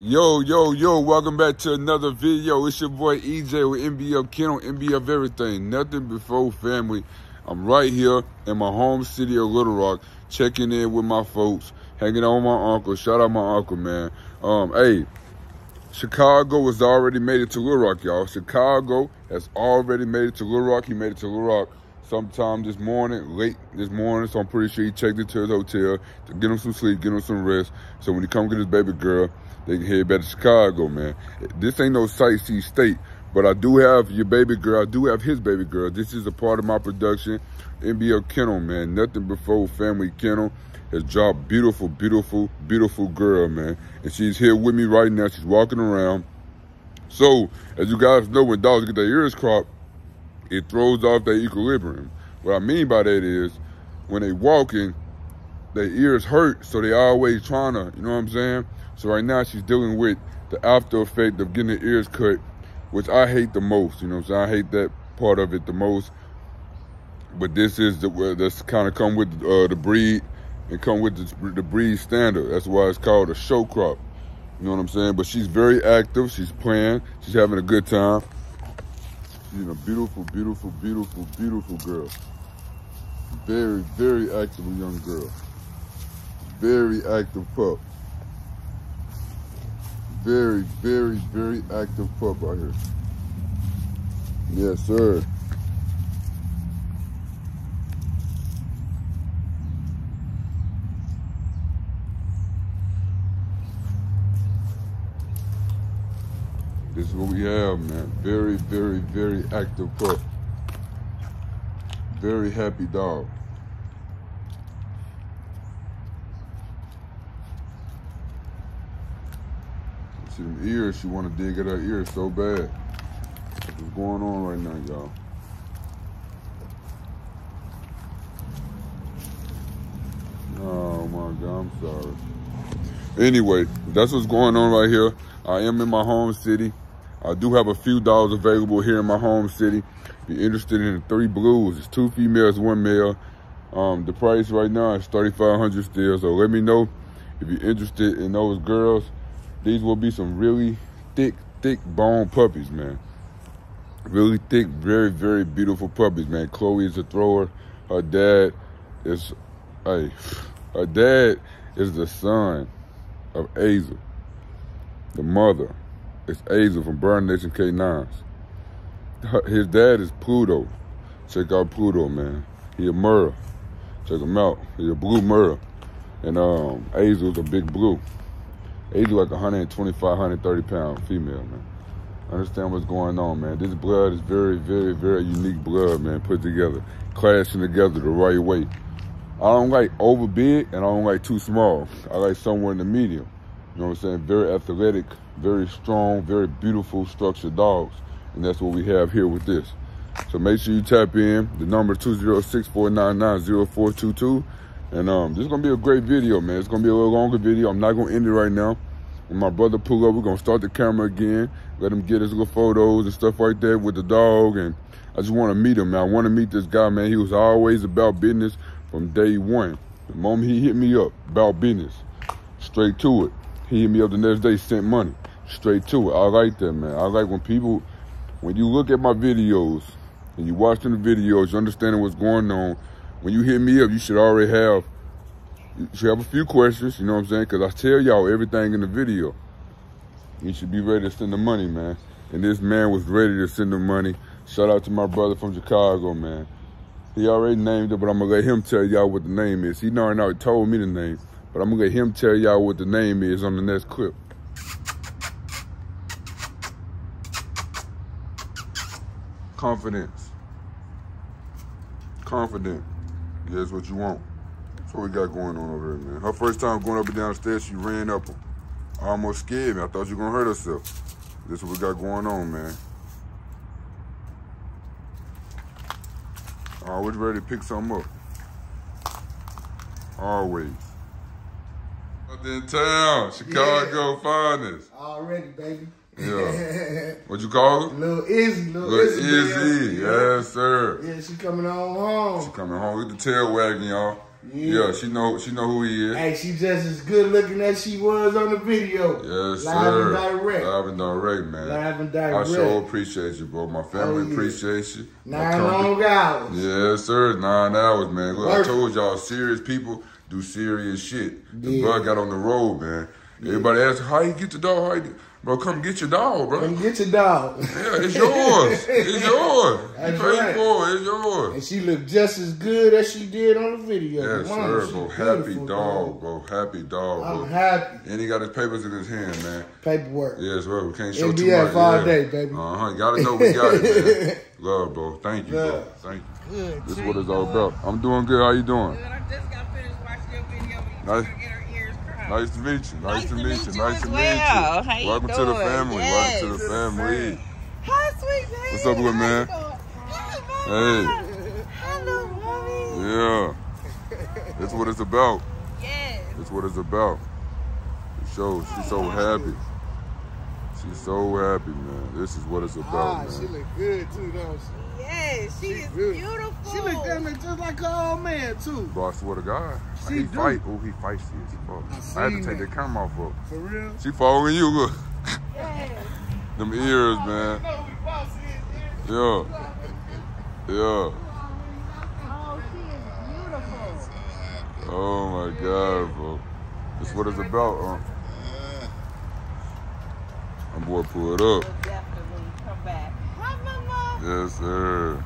Yo, welcome back to another video. It's your boy EJ with NBF Kennel, NBF Everything, Nothing Before Family. I'm right here in my home city of Little Rock, checking in with my folks, hanging out with my uncle. Shout out my uncle, man. Hey, Chicago has already made it to Little Rock, y'all. Chicago has already made it to Little Rock. He made it to Little Rock sometime this morning, late this morning, so I'm pretty sure he checked into his hotel to get him some sleep, get him some rest, so when he come get his baby girl, they can head back to Chicago, man. This ain't no sightsee state, but I do have your baby girl. I do have his baby girl. This is a part of my production. NBF Kennel, man. Nothing Before Family Kennel has dropped beautiful, beautiful, beautiful girl, man. And she's here with me right now. She's walking around. So, as you guys know, when dogs get their ears cropped, it throws off their equilibrium. What I mean by that is, when they walking, their ears hurt, so they always trying to, you know what I'm saying? So right now she's dealing with the after effect of getting her ears cut, which I hate the most, you know what I'm saying? I hate that part of it the most. But this is that's kind of come with the breed and come with the breed standard. That's why it's called a show crop, you know what I'm saying? But she's very active, she's playing, she's having a good time. She's a beautiful, beautiful, beautiful, beautiful girl. Very, very active young girl. Very active pup. Very, very, very active pup out here. Yes, sir. This is what we have, man. Very, very, very active pup. Very happy dog. See them ears, she wanna dig at her ears so bad. What's going on right now, y'all? Oh my God, I'm sorry. Anyway, that's what's going on right here. I am in my home city. I do have a few dogs available here in my home city. If you're interested in the three blues, it's 2 females, 1 male. The price right now is $3,500 still, so let me know if you're interested in those girls. These will be some really thick, thick bone puppies, man. Really thick, very, very beautiful puppies, man. Chloe is a thrower. Her dad is, hey, her dad is the son of Azel. The mother is Azel from Burn Nation K9s. His dad is Pluto. Check out Pluto, man. He a Murrah. Check him out. He a blue Murrah. And Azel's a big blue. Age like 125, 130 pound female, man. Understand what's going on, man. This blood is very, very, very unique blood, man. Put together, clashing together the right way. I don't like over big and I don't like too small. I like somewhere in the medium. You know what I'm saying? Very athletic, very strong, very beautiful structured dogs. And that's what we have here with this. So make sure you tap in. The number 206-499-0422. And this is going to be a great video, man. It's going to be a little longer video. I'm not going to end it right now. When my brother pull up, we're going to start the camera again. Let him get his little photos and stuff like that with the dog. And I just want to meet him, man. I want to meet this guy, man. He was always about business from day one. The moment he hit me up, about business, straight to it. He hit me up the next day, sent money, straight to it. I like that, man. I like when people, when you look at my videos and you watching the videos, you're understanding what's going on. When you hit me up, you should already have, you should have a few questions, you know what I'm saying? Because I tell y'all everything in the video. You should be ready to send the money, man. And this man was ready to send the money. Shout out to my brother from Chicago, man. He already named it, but I'm going to let him tell y'all what the name is. He already told me the name, but I'm going to let him tell y'all what the name is on the next clip. Confidence. Confident. Yeah, that's what you want. That's what we got going on over here, man. Her first time going up and down the stairs, she ran up them. I almost scared me. I thought you were going to hurt herself. That's what we got going on, man. Always ready to pick something up. Always. Up in town, Chicago, yeah. Finest. Already, baby. Yeah. What you call her? Little Izzy. Little Izzy. Yes, sir. Yeah, she coming on home. She coming home. Look at the tail wagging, y'all. Yeah, yeah, she know who he is. Hey, she just as good looking as she was on the video. Yes, sir. Live and direct. Live and direct, man. Live and direct. I sure appreciate you, bro. My family appreciates you. 9 long hours. Yes, sir. 9 hours, man. Look, I told y'all, serious people do serious shit. The bug got on the road, man. Yeah. Everybody asks, how you get the dog? How you get? Bro, come get your dog, bro. Come get your dog. Yeah, it's yours. It's yours. That's you paid for it. It's yours. And she looked just as good as she did on the video. Yes, sir, bro. Happy dog, bro. Happy dog, bro. I'm happy. And he got his papers in his hand, man. Paperwork. Yes, bro. We can't show NBF too much. NBF all day, baby. Uh-huh. You got to know we got it, man. Love, bro. Thank you, bro. Thank you. Good. This is what it's all about. I'm doing good. How you doing? Good. I just got finished watching your video. Nice to meet you. Nice to meet you. How you doing? Welcome to the family. Yes. Welcome to the family. Hi, sweet lady. What's up, good man? Hi, baby. Hey. Hello, mommy. Yeah. That's what it's about. Yes. That's what it's about. It shows. She's so happy. She's so happy, man. This is what it's about, man. She look good, too, don't she? Yes, she is beautiful. She look damn just like her old man, too. Bro, I swear to God. He fight. Oh, he feisty as fuck. I had to take that camera off of her. For real? She following you, look. Yeah. Them ears, man. Yeah. Yeah. Oh, she is beautiful. Oh, my God, bro. That's what it's about, huh? My boy pulled up. We'll definitely come back. Hi, Mama. Yes, sir.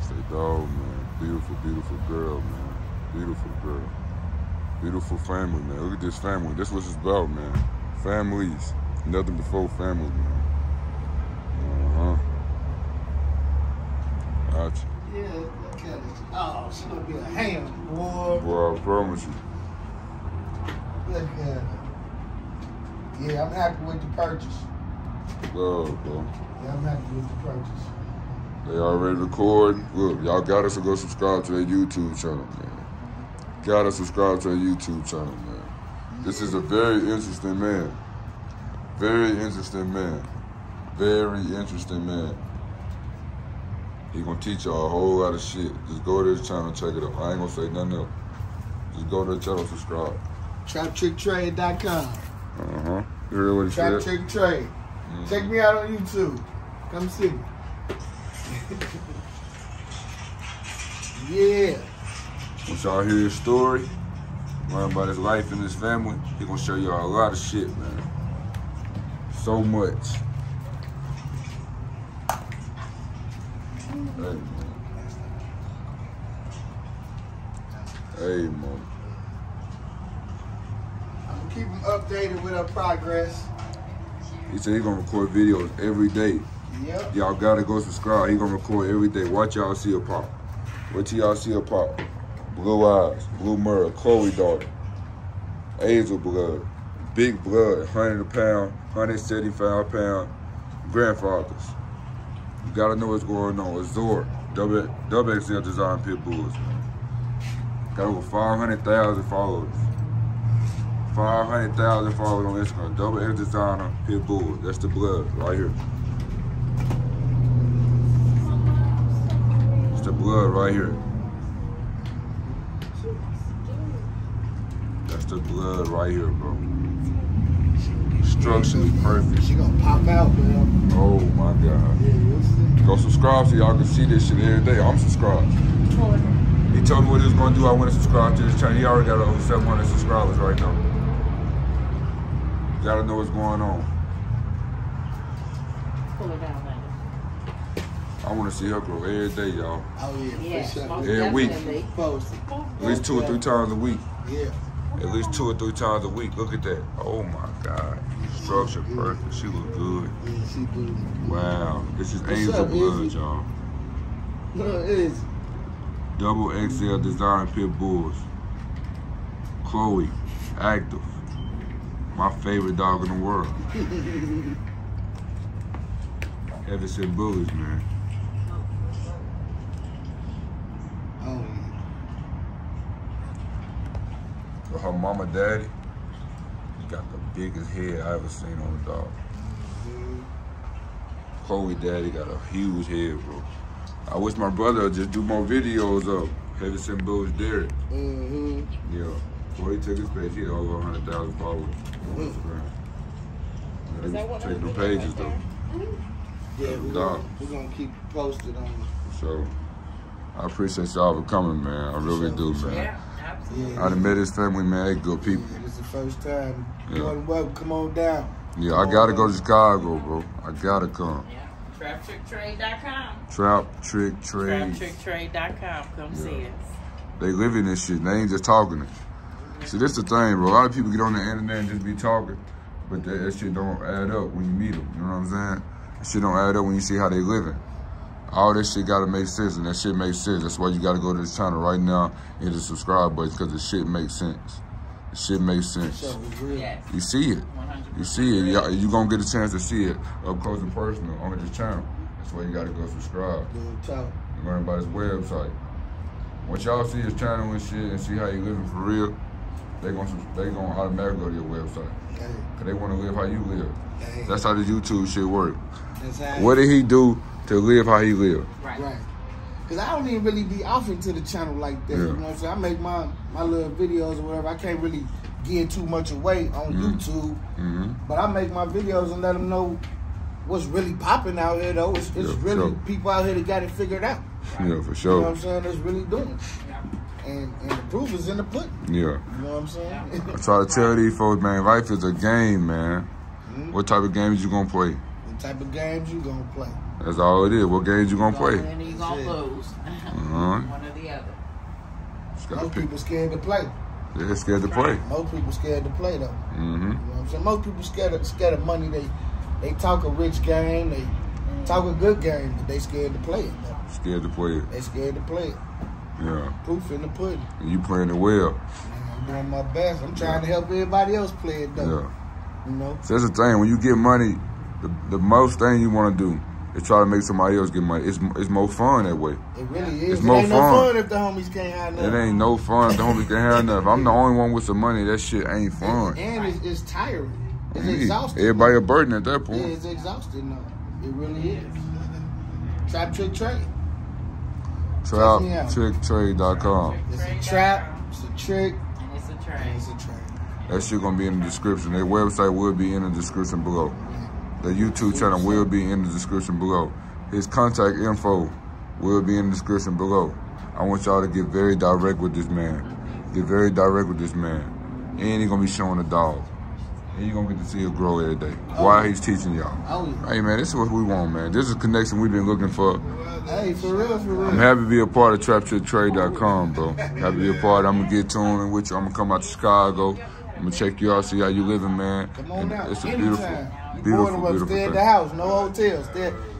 Say dog, man. Beautiful, beautiful girl, man. Beautiful girl. Beautiful family, man. Look at this family. This is what it's about, man. Families. Nothing before family, man. Uh-huh. Gotcha. Yeah, oh, she's gonna be a ham, boy. Boy, I promise you. Look at her. Yeah, I'm happy with the purchase. Love, bro. Yeah, I'm happy with the purchase. They already record. Look, y'all got us to go subscribe to their YouTube channel, man. Got to subscribe to their YouTube channel, man. This is a very interesting man. Very interesting man. Very interesting man. He gonna teach y'all a whole lot of shit. Just go to his channel, check it out. I ain't gonna say nothing else. Just go to the channel, subscribe. TrapTrickTrade.com. Uh-huh. You heard what he said? TrapTrickTrade. Mm-hmm. Check me out on YouTube. Come see me. Yeah. Once y'all hear his story, learn about his life and his family, he gonna show y'all a lot of shit, man. So much. Hey, man. Hey, man. Keep him updated with our progress. He said he's gonna record videos every day. Yep. Y'all gotta go subscribe. He's gonna record every day. Watch y'all see a pop. Wait till y'all see a pop. Blue eyes, Blue Merle, Chloe daughter, Azel blood, big blood, 100 pound, 175 pound grandfathers. You gotta know what's going on. Azul, WXL Design Pit Bulls. Got over 500,000 followers. 500,000 followers on Instagram. Double X Designer, Pit Bull. That's the blood right here. It's the blood right here. That's the blood right here, bro. Structurally perfect. She gonna pop out, man. Oh my God. Go subscribe so y'all can see this shit every day. I'm subscribed. He told me what he was gonna do. I went to subscribe to his channel. He already got over 700 subscribers right now. You gotta know what's going on. Pull it down, baby. I wanna see her grow every day, y'all. Oh yeah, yes, every week. At least 2 or 3 times a week. Yeah. At least 2 or 3 times a week. Look at that. Oh my God. Structure perfect. She look good. Yeah, she good. Wow. This is Azel blood, y'all. No, it is. WXL Design Pit Bulls. Chloe, active. My favorite dog in the world. Heverson Bullies, man. Oh. So her mama, daddy, got the biggest head I ever seen on a dog. Chloe, daddy, got a huge head, bro. I wish my brother would just do more videos of Heverson Bullies Derek. Mm-hmm. Yeah. Before he took his page, he had over 100,000 followers on Instagram. They was taking the pages though. Yeah, we're gonna keep posted on it. So I appreciate y'all for coming, man. I really do, man. Yeah, absolutely. I done met his family, man. They good people. Yeah, this is the first time. You're welcome. Come on down. Yeah, I gotta go to Chicago, bro. I gotta come. Yeah. TrapTrickTrade.com. TrapTrickTrade.com. Come see us. They live in this shit. They ain't just talking it. See, this the thing, bro. A lot of people get on the internet and just be talking, but that shit don't add up when you meet them. You know what I'm saying? That shit don't add up when you see how they living. All this shit gotta make sense, and that shit makes sense. That's why you gotta go to this channel right now and hit the subscribe button, because the shit makes sense. The shit makes sense. Yes. You see it. 100%. You see it. You gonna get a chance to see it up close and personal on this channel. That's why you gotta go subscribe. Learn about his website. Once y'all see his channel and shit and see how you living for real, they gonna automatically go to your website. Yeah. Cause they wanna live how you live. Yeah. That's how the YouTube shit work. What did he do to live how he lived? Right. Cause I don't even really be off into the channel like that. Yeah. You know what I'm saying? I make my little videos or whatever. I can't really get too much away on YouTube. But I make my videos and let them know what's really popping out here though. It's really people out here that got it figured out. Right. Yeah, for sure. You know what I'm saying? That's really doing it. Yeah. And the proof is in the pudding. Yeah. You know what I'm saying? I try to tell these folks, man, life is a game, man. What type of games you gonna play? What type of games you gonna play? That's all it is. What games you gonna play? And you gonna lose. One or the other. Most people scared to play. They're scared to play. Most people scared to play though. You know what I'm saying? Most people scared of money. They talk a rich game. They talk a good game, but they scared to play it though. Scared to play it. They scared to play it. Yeah. Proof in the pudding. And you playing it well. I'm doing my best. I'm trying to help everybody else play it though. Yeah. You know? So that's the thing. When you get money, the most thing you want to do is try to make somebody else get money. It's more fun that way. It really is. It's more ain't fun. No fun if the homies can't have enough. It ain't no fun if the homies can't have enough. I'm the only one with some money. That shit ain't fun. And it's tiring. It's exhausting. Everybody a burden at that point. Yeah, it's exhausting though. It really is. Trap, trick, trade. TrapTrickTrade.com. It's a trap, it's a trick, and it's a trade. That shit gonna be in the description. Their website will be in the description below. The YouTube channel will be in the description below. His contact info will be in the description below. I want y'all to get very direct with this man. Get very direct with this man. And he gonna be showing the dog. And you gonna get to see him grow every day while he's teaching y'all. Hey man, this is what we want, man. This is a connection we've been looking for. Hey, for real, for real. I'm happy to be a part of TrapTrickTrade.com, bro. Happy to be a part. I'm gonna get tuned with you. I'm gonna come out to Chicago. I'm gonna check you out, see how you living, man. Come on now. It's a beautiful thing. Stay at the house, no hotels.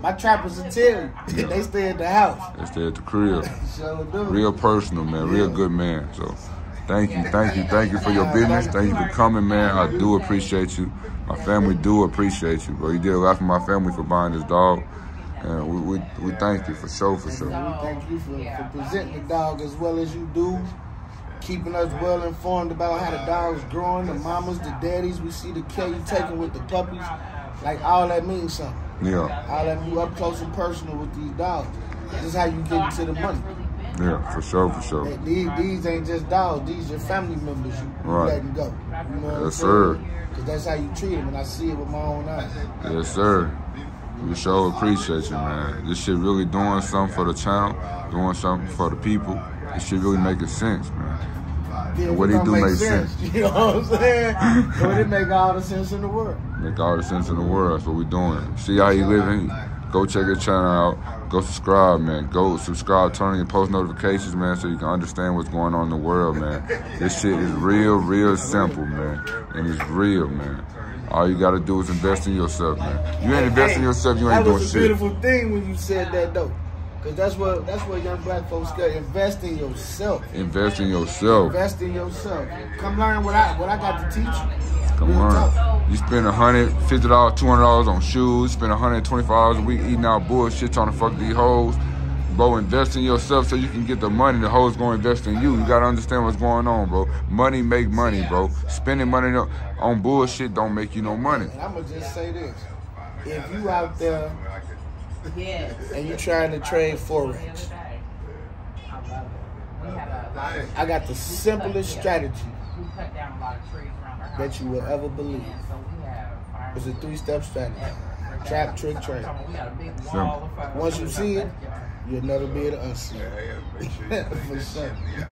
My trappers are telling you, they stay at the house. They stay at the crib. Real personal, man. Real good man. So. Thank you for your business. Thank you for coming, man. I do appreciate you. My family do appreciate you, bro. You did a lot for my family for buying this dog. And we thank you for sure, for sure. We thank you for presenting the dog as well as you do. Keeping us well informed about how the dog's growing, the mamas, the daddies. We see the care you taking with the puppies. Like, all that means something. Yeah. All that you up close and personal with these dogs. This is how you get to the money. Yeah, for sure, for sure. These ain't just dogs. These are family members you letting go. You know yes, sir. Because that's how you treat them, and I see it with my own eyes. Yes, sir. We sure appreciate you, man. This shit really doing something for the channel, doing something for the people. This shit really making sense, man. Yeah, and what he do make sense. You know what I'm saying? But it make all the sense in the world. Make all the sense in the world. That's what we doing. See how he living. Go check his channel out. Go subscribe, man. Go subscribe. Turn on your post notifications, man, so you can understand what's going on in the world, man. This shit is real simple, man. And it's real, man. All you got to do is invest in yourself, man. You ain't investing in yourself, you ain't doing shit. That was a beautiful thing when you said that, though. Because that's what young black folks got. Invest in yourself. Invest in yourself. Invest in yourself. Come learn what I got to teach you. Come on. You spend $150, $200 on shoes, spend $125 a week eating out bullshit, trying to fuck these hoes. Bro, invest in yourself so you can get the money. The hoes gonna invest in you. You gotta understand what's going on, bro. Money make money, bro. Spending money on bullshit don't make you no money. And I'ma just say this. If you out there and you trying to trade Forex, I got the simplest strategy that you will ever believe. It's a three-step strategy. Trap, trick, trade. Once you see it, you'll never be able to unsee it. For sure.